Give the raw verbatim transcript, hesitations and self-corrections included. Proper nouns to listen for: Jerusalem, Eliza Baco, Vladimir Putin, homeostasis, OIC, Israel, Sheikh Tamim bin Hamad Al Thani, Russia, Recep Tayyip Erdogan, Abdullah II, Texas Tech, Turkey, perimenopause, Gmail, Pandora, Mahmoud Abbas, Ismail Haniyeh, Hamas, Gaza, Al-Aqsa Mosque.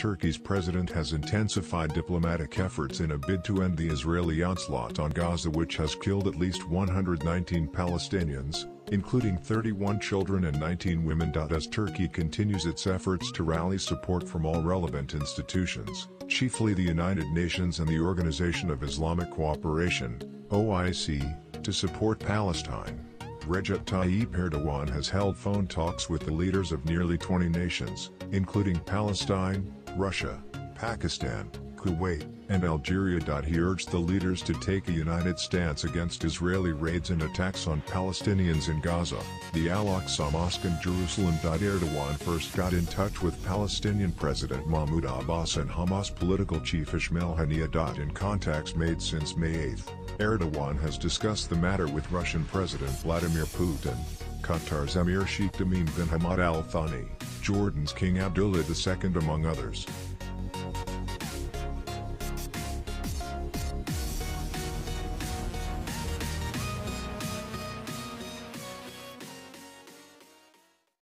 Turkey's president has intensified diplomatic efforts in a bid to end the Israeli onslaught on Gaza, which has killed at least one hundred nineteen Palestinians, including thirty-one children and nineteen women. As Turkey continues its efforts to rally support from all relevant institutions, chiefly the United Nations and the Organization of Islamic Cooperation, O I C, to support Palestine, Recep Tayyip Erdogan has held phone talks with the leaders of nearly twenty nations, including Palestine, Russia, Pakistan, Kuwait, and Algeria. He urged the leaders to take a united stance against Israeli raids and attacks on Palestinians in Gaza, the Al-Aqsa Mosque in Jerusalem. Erdogan first got in touch with Palestinian President Mahmoud Abbas and Hamas political chief Ismail Haniyeh. In contacts made since May eighth. Erdogan has discussed the matter with Russian President Vladimir Putin, Qatar's Emir Sheikh Tamim bin Hamad Al Thani, Jordan's King Abdullah the Second among others.